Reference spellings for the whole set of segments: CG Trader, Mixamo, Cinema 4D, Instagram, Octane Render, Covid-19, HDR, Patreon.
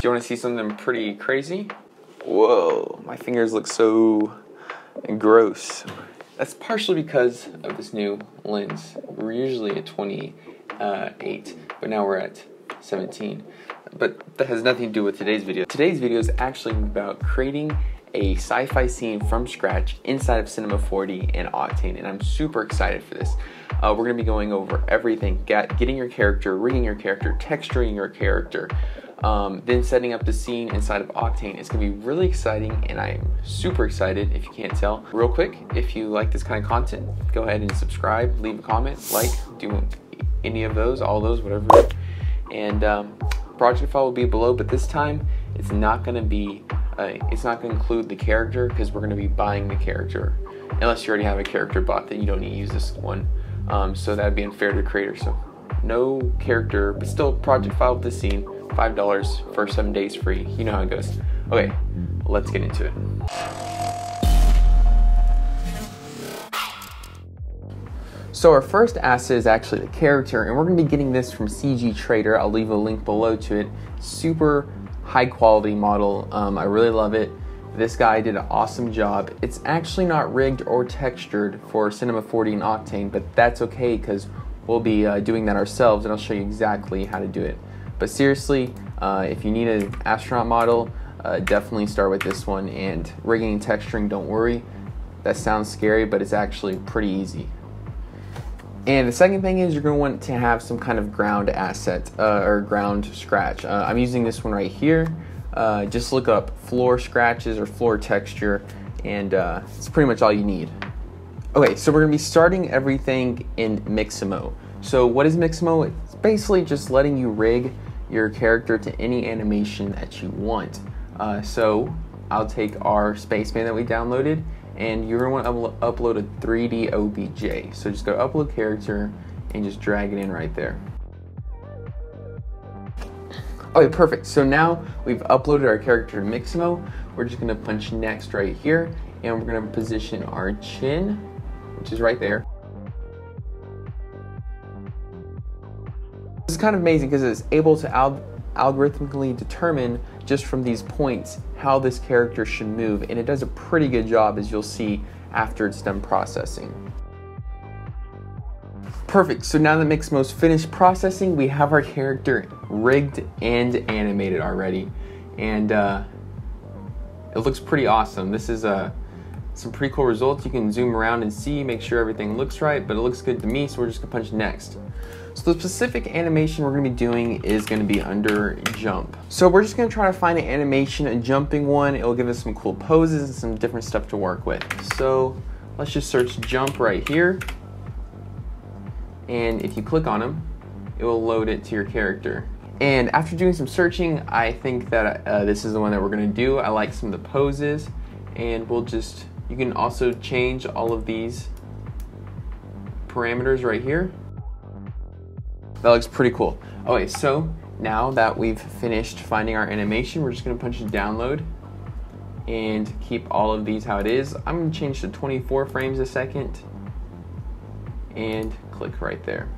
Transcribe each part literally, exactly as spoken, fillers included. Do you want to see something pretty crazy? Whoa, my fingers look so gross. That's partially because of this new lens. We're usually at twenty-eight, but now we're at seventeen. But that has nothing to do with today's video. Today's video is actually about creating a sci-fi scene from scratch inside of Cinema four D and Octane, and I'm super excited for this. Uh, we're gonna be going over everything, get, getting your character, rigging your character, texturing your character, um, then setting up the scene inside of Octane. It's gonna be really exciting, and I'm super excited if you can't tell. Real quick, if you like this kind of content, go ahead and subscribe, leave a comment, like, do any of those, all those, whatever. And um, project file will be below, but this time it's not gonna be Uh, it's not going to include the character because we're going to be buying the character. Unless you already have a character bot, then you don't need to use this one. Um, so that would be unfair to the creator. So no character, but still project file with this scene. five dollars for seven days free. You know how it goes. Okay, let's get into it. So our first asset is actually the character, and we're going to be getting this from C G Trader. I'll leave a link below to it. Super high quality model. um, I really love it. This guy did an awesome job. It's actually not rigged or textured for Cinema four D and Octane, but that's okay because we'll be uh, doing that ourselves, and I'll show you exactly how to do it. But seriously, uh, if you need an astronaut model, uh, definitely start with this one. And rigging and texturing, don't worry, that sounds scary, but it's actually pretty easy. And the second thing is you're going to want to have some kind of ground asset uh, or ground scratch. Uh, I'm using this one right here. Uh, just look up floor scratches or floor texture, and uh, it's pretty much all you need. Okay, so we're going to be starting everything in Mixamo. So what is Mixamo? It's basically just letting you rig your character to any animation that you want. Uh, so I'll take our spaceman that we downloaded, and you're gonna wanna up upload a three D O B J. So just go upload character and just drag it in right there. Okay, perfect. So now we've uploaded our character to Mixamo. We're just gonna punch next right here, and we're gonna position our chin, which is right there. This is kind of amazing because it's able to al algorithmically determine just from these points how this character should move, and it does a pretty good job, as you'll see after it's done processing. Perfect, so now that Mixamo's finished processing, we have our character rigged and animated already, and uh, it looks pretty awesome. This is uh, some pretty cool results. You can zoom around and see, make sure everything looks right, but it looks good to me, so we're just gonna punch next. So the specific animation we're going to be doing is going to be under jump. So we're just going to try to find an animation, a jumping one. It'll give us some cool poses and some different stuff to work with. So let's just search jump right here. And if you click on them, it will load it to your character. And after doing some searching, I think that uh, this is the one that we're going to do. I like some of the poses, and we'll just, you can also change all of these parameters right here. That looks pretty cool. Okay, so now that we've finished finding our animation, we're just gonna punch download and keep all of these how it is. I'm gonna change to twenty-four frames a second and click right there.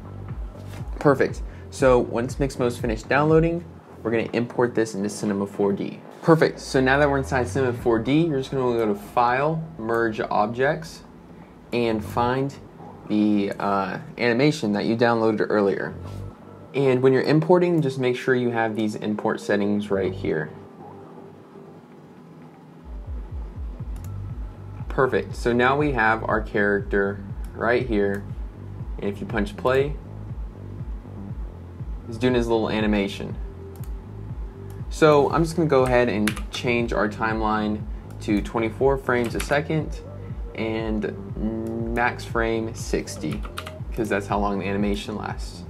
Perfect. So once Mixamo's finished downloading, we're gonna import this into Cinema four D. Perfect, so now that we're inside Cinema four D, you're just gonna go to File, Merge Objects, and find the uh, animation that you downloaded earlier. And when you're importing, just make sure you have these import settings right here. Perfect, so now we have our character right here, and if you punch play, he's doing his little animation. So I'm just gonna go ahead and change our timeline to twenty-four frames a second and max frame sixty, because that's how long the animation lasts.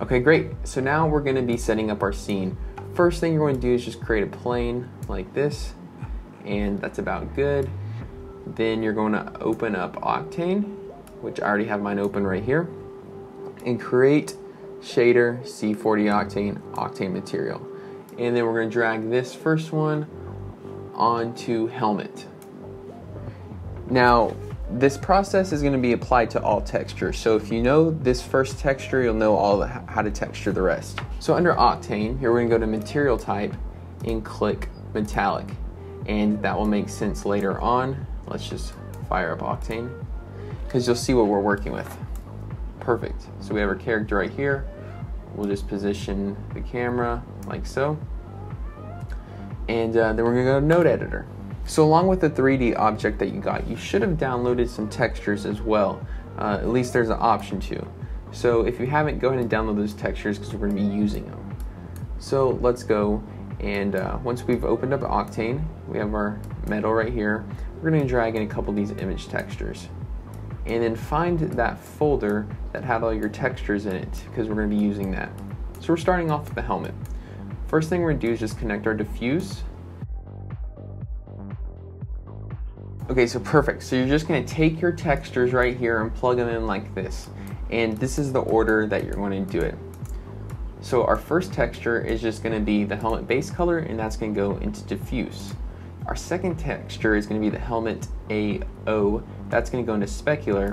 Okay, great. So now we're going to be setting up our scene. First thing you're going to do is just create a plane like this, and that's about good. Then you're going to open up Octane, which I already have mine open right here, and create shader C four D Octane Octane material. And then we're going to drag this first one onto helmet. Now, This process is going to be applied to all textures, so if you know this first texture, you'll know all the, how to texture the rest. So under Octane, here we're going to go to Material Type and click Metallic, and that will make sense later on. Let's just fire up Octane, because you'll see what we're working with. Perfect. So we have our character right here. We'll just position the camera like so, and uh, then we're going to go to Node Editor. So along with the three D object that you got, you should have downloaded some textures as well. Uh, at least there's an option to. So if you haven't, go ahead and download those textures because we're going to be using them. So let's go, and uh, once we've opened up Octane, we have our metal right here. We're going to drag in a couple of these image textures. And then find that folder that had all your textures in it because we're going to be using that. So we're starting off with the helmet. First thing we're going to do is just connect our diffuse. Okay, so perfect. So you're just going to take your textures right here and plug them in like this. And this is the order that you're going to do it. So our first texture is just going to be the helmet base color, and that's going to go into diffuse. Our second texture is going to be the helmet A O. That's going to go into specular.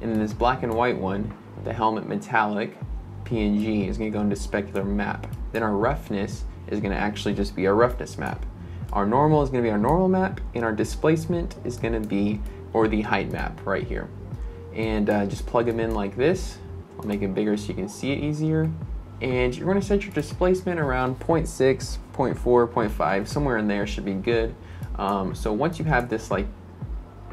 And then this black and white one, the helmet metallic P N G, is going to go into specular map. Then our roughness is going to actually just be our roughness map. Our normal is going to be our normal map, and our displacement is going to be, or the height map right here. And uh, just plug them in like this. I'll make it bigger so you can see it easier. And you're going to set your displacement around zero point six, zero point four, zero point five, somewhere in there should be good. Um, so once you have this like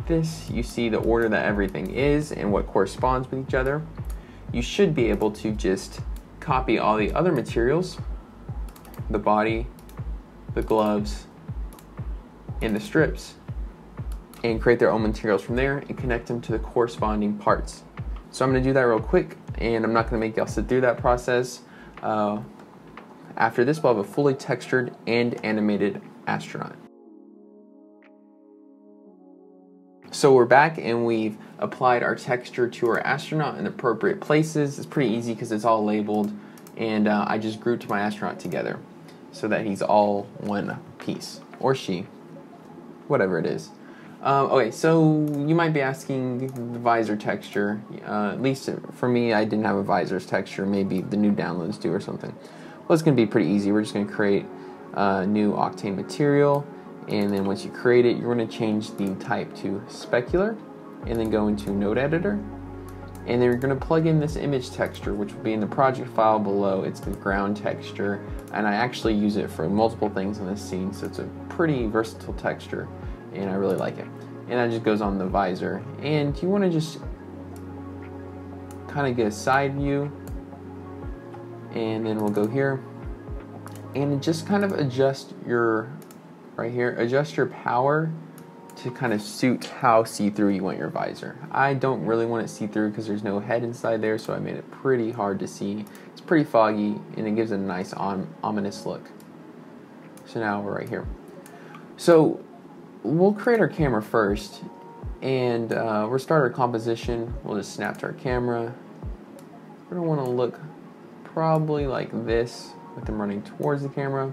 this, you see the order that everything is and what corresponds with each other. You should be able to just copy all the other materials, the body, the gloves, and the strips, and create their own materials from there and connect them to the corresponding parts. So I'm going to do that real quick, and I'm not going to make y'all sit through that process. Uh, after this, we'll have a fully textured and animated astronaut. So we're back, and we've applied our texture to our astronaut in appropriate places. It's pretty easy because it's all labeled, and uh, I just grouped my astronaut together so that he's all one piece, or she, whatever it is. Um, okay, so you might be asking the visor texture. Uh, at least for me, I didn't have a visor's texture. Maybe the new downloads do or something. Well, it's going to be pretty easy. We're just going to create a new Octane material, and then once you create it, you're going to change the type to specular, and then go into Node Editor, and then you're going to plug in this image texture, which will be in the project file below. It's the ground texture, and I actually use it for multiple things in this scene, so it's a pretty versatile texture, and I really like it. And that just goes on the visor. And you want to just kind of get a side view, and then we'll go here and just kind of adjust your, right here, adjust your power to kind of suit how see-through you want your visor. I don't really want it see-through because there's no head inside there, so I made it pretty hard to see. It's pretty foggy, and it gives a nice om ominous look. So now we're right here. So we'll create our camera first, and uh, we'll start our composition. We'll just snap to our camera. We're gonna wanna look probably like this with them running towards the camera,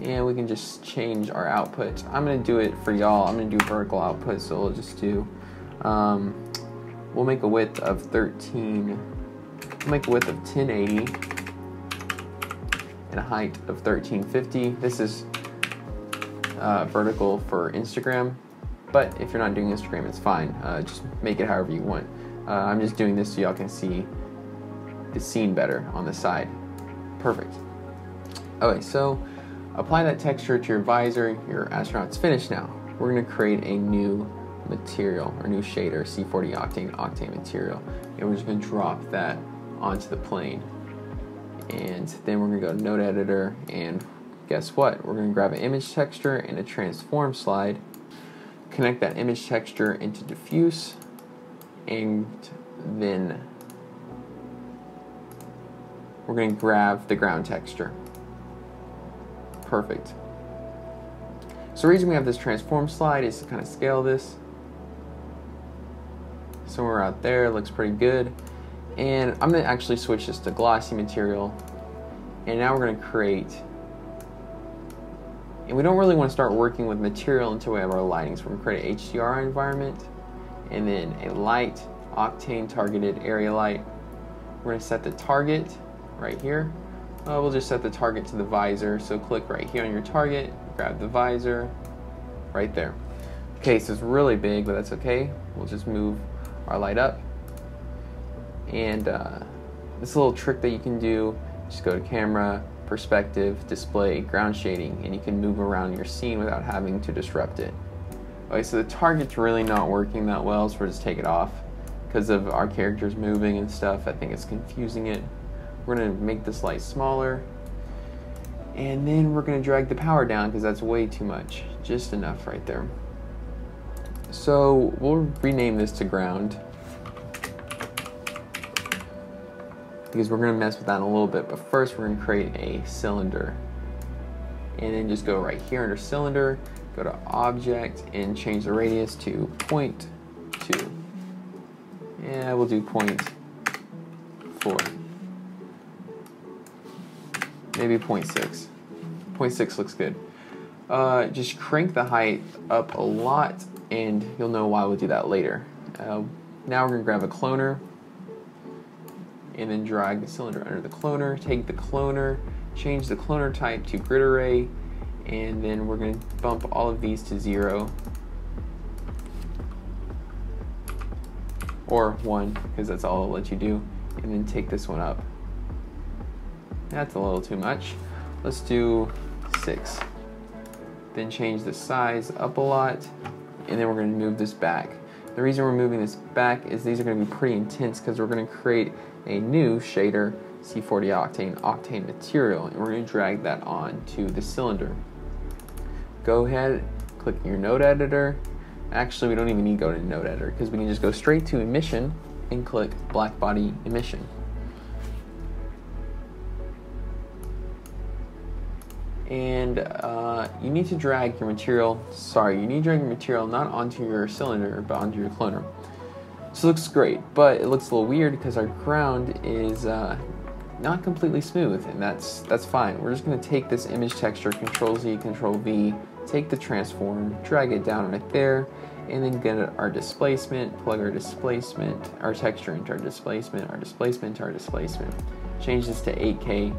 and we can just change our output. I'm gonna do it for y'all. I'm gonna do vertical output, so we'll just do, um, we'll make a width of thirteen, we'll make a width of ten eighty, and a height of thirteen fifty. This is Uh, vertical for Instagram, but if you're not doing Instagram, it's fine. Uh, just make it however you want. Uh, I'm just doing this so y'all can see the scene better on the side. Perfect. Okay, so apply that texture to your visor. Your astronaut's finished now. We're going to create a new material, or new shader, C four D Octane, Octane material, and we're just going to drop that onto the plane. And then we're going to go to Node Editor, and guess what? We're going to grab an image texture and a transform slide, connect that image texture into diffuse, and then we're going to grab the ground texture. Perfect. So the reason we have this transform slide is to kind of scale this. Somewhere out there, looks pretty good. And I'm going to actually switch this to glossy material, and now we're going to create. And we don't really want to start working with material until we have our lightings. We're going to create an H D R environment, and then a light, Octane targeted area light. We're going to set the target right here. Uh, we'll just set the target to the visor, so click right here on your target, grab the visor, right there. Okay, so it's really big, but that's okay. We'll just move our light up. And uh, this little trick that you can do, just go to camera, perspective, display, ground shading, and you can move around your scene without having to disrupt it. Okay, so the target's really not working that well, so we'll just take it off. Because of our characters moving and stuff, I think it's confusing it. We're gonna make this light smaller. And then we're gonna drag the power down because that's way too much. Just enough right there. So we'll rename this to ground, because we're gonna mess with that in a little bit, but first we're gonna create a cylinder. And then just go right here under cylinder, go to object and change the radius to zero point two. Yeah, we'll do zero point four. Maybe zero point six. zero point six looks good. Uh, just crank the height up a lot, and you'll know why we'll do that later. Uh, now we're gonna grab a cloner, and then drag the cylinder under the cloner, take the cloner, change the cloner type to grid array, and then we're gonna bump all of these to zero. Or one, because that's all it'll let you do. And then take this one up. That's a little too much. Let's do six. Then change the size up a lot, and then we're gonna move this back. The reason we're moving this back is these are gonna be pretty intense, because we're gonna create a new shader, C four D Octane, Octane Material, and we're gonna drag that on to the cylinder. Go ahead, click your node editor. Actually, we don't even need to go to node editor, because we can just go straight to emission and click black body emission. And uh, you need to drag your material, sorry, you need to drag your material not onto your cylinder, but onto your cloner. So it looks great, but it looks a little weird because our ground is uh, not completely smooth, and that's, that's fine. We're just gonna take this image texture, control Z, control V, take the transform, drag it down right there, and then get our displacement, plug our displacement, our texture into our displacement, our displacement to our displacement. Change this to eight K,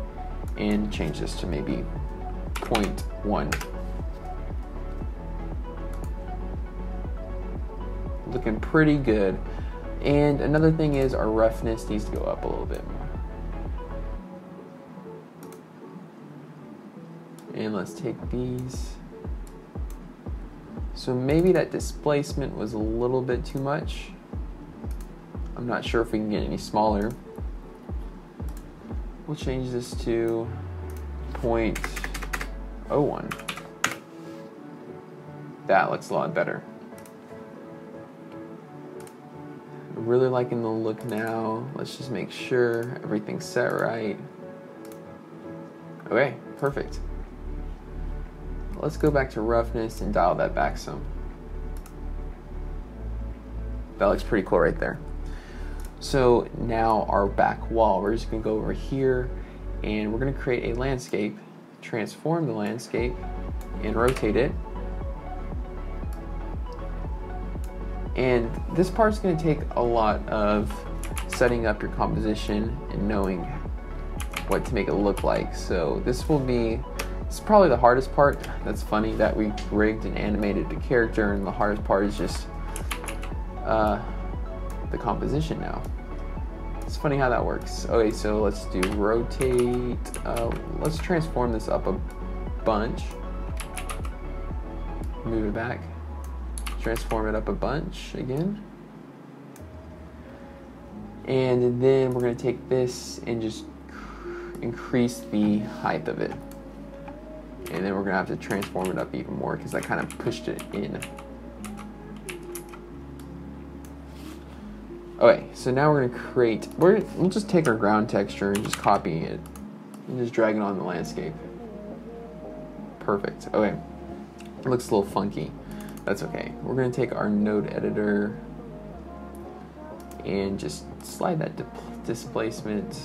and change this to maybe zero point one. Looking pretty good. And another thing is our roughness needs to go up a little bit more. And let's take these. So maybe that displacement was a little bit too much. I'm not sure if we can get any smaller. We'll change this to zero point zero one. That looks a lot better. I'm really liking the look now. Let's just make sure everything's set right. Okay, perfect. Let's go back to roughness and dial that back some. That looks pretty cool right there. So now our back wall, we're just gonna go over here and we're gonna create a landscape, transform the landscape and rotate it. And this part's gonna take a lot of setting up your composition and knowing what to make it look like. So this will be It's probably the hardest part. That's funny that we rigged and animated the character, and the hardest part is just uh, the composition now. It's funny how that works. Okay, so let's do rotate. Uh, let's transform this up a bunch. Move it back. Transform it up a bunch again. And then we're gonna take this and just increase the height of it. And then we're gonna have to transform it up even more because I kind of pushed it in. Okay, so now we're gonna create, we're, we'll just take our ground texture and just copy it and just drag it on the landscape. Perfect, okay. It looks a little funky, that's okay. We're gonna take our node editor and just slide that displacement.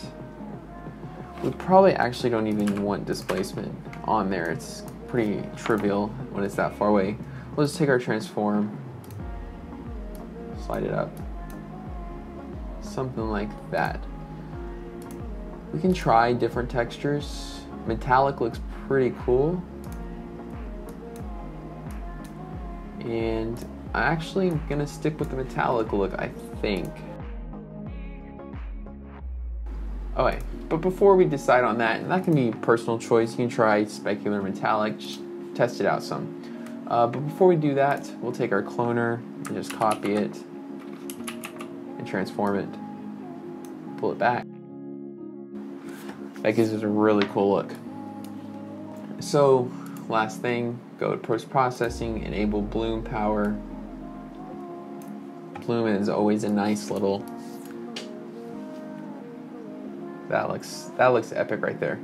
We probably actually don't even want displacement on there. It's pretty trivial when it's that far away. We'll just take our transform, slide it up. Something like that. We can try different textures. Metallic looks pretty cool. And I'm actually gonna stick with the metallic look, I think. Okay, but before we decide on that, and that can be a personal choice, you can try specular metallic, just test it out some. Uh, but before we do that, we'll take our cloner and just copy it and transform it, pull it back. That gives us a really cool look. So, last thing, go to post-processing, enable bloom power. Bloom is always a nice little, that looks, that looks epic right there.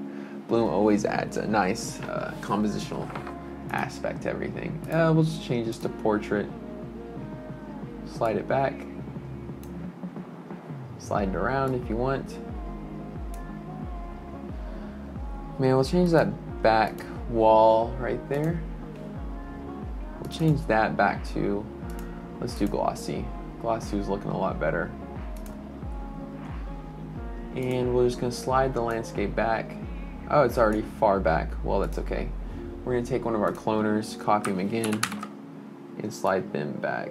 Bloom always adds a nice uh, compositional aspect to everything. Uh, we'll just change this to portrait, slide it back, slide it around if you want. Man, we'll change that back wall right there. We'll change that back to, let's do glossy. Glossy was looking a lot better. And we're just gonna slide the landscape back. Oh, it's already far back. Well, that's okay. We're gonna take one of our cloners, copy them again, and slide them back.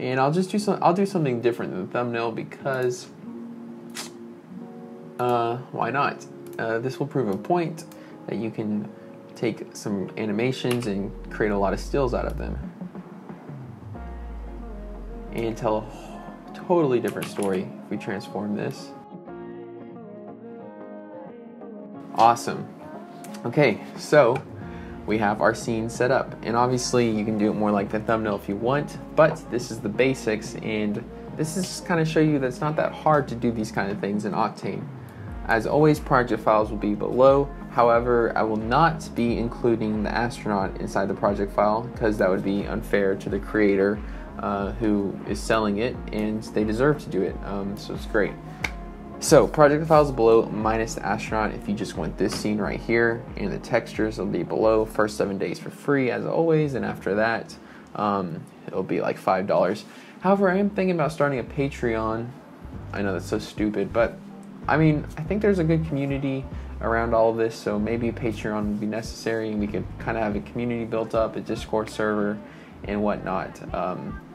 And I'll just do some, I'll do something different than the thumbnail because uh, why not? Uh, this will prove a point that you can take some animations and create a lot of stills out of them and tell a totally different story if we transform this. Awesome. Okay, so we have our scene set up, and obviously you can do it more like the thumbnail if you want, but this is the basics, and this is just kind of show you that it's not that hard to do these kind of things in Octane. As always, project files will be below. However, I will not be including the astronaut inside the project file because that would be unfair to the creator uh, who is selling it, and they deserve to do it, um, so it's great. So, project files below minus the astronaut if you just want this scene right here, and the textures will be below. First seven days for free as always, and after that, um, it'll be like five dollars. However, I am thinking about starting a Patreon. I know that's so stupid, but I mean, I think there's a good community around all of this, so maybe Patreon would be necessary, and we could kind of have a community built up, a Discord server, and whatnot.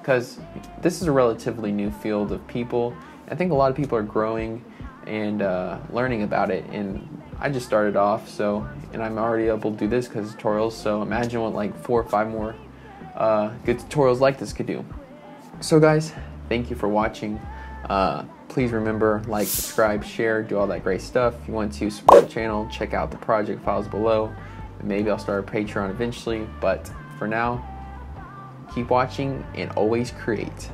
Because um, this is a relatively new field of people. I think a lot of people are growing and uh, learning about it, and I just started off, so, and I'm already able to do this because of tutorials, so imagine what like four or five more uh, good tutorials like this could do. So guys, thank you for watching. Uh, Please remember, like, subscribe, share, do all that great stuff. If you want to support the channel, check out the project files below. And maybe I'll start a Patreon eventually, but for now, keep watching and always create.